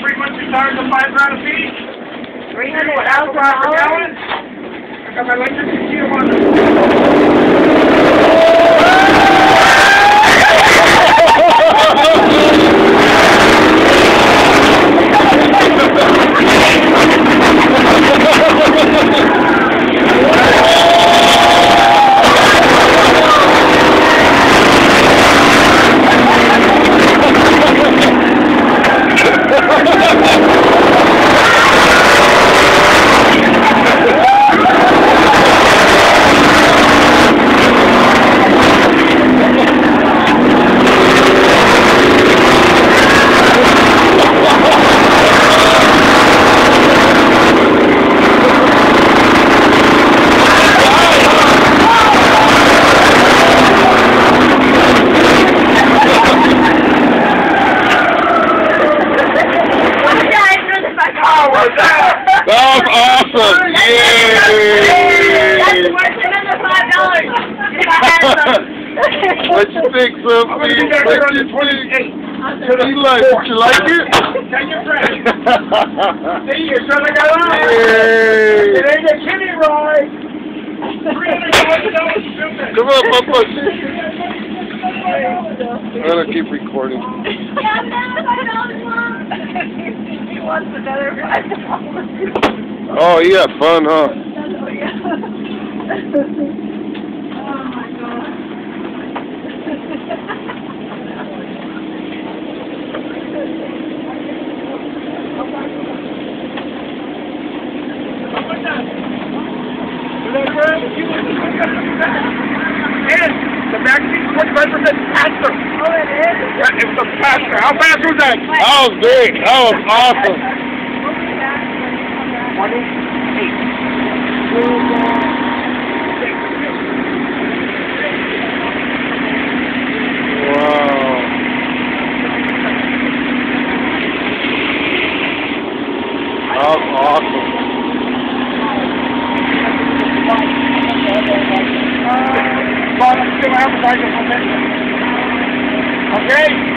frequency tires of 5 pounds each. 300,000 per gallon. I got my electricity here That's awesome! Yay! That's worth another $5 if I had some. What you think, Sophie? I'm going to get back here on the 28th. Did you like it? Tell your friends. See, your son I got on. Yay! It ain't a kitty, Roy. $300,000 stupid. Come on, Papa. I'm going to keep recording. He wants another $5. Oh, he had fun, huh? Oh, my God. And the magazine's 25% faster. Oh, it is? It's the pastor. How fast was that? That was big. That was awesome. 108. Wow. That was awesome. Well, I'm still advertising for this. Okay.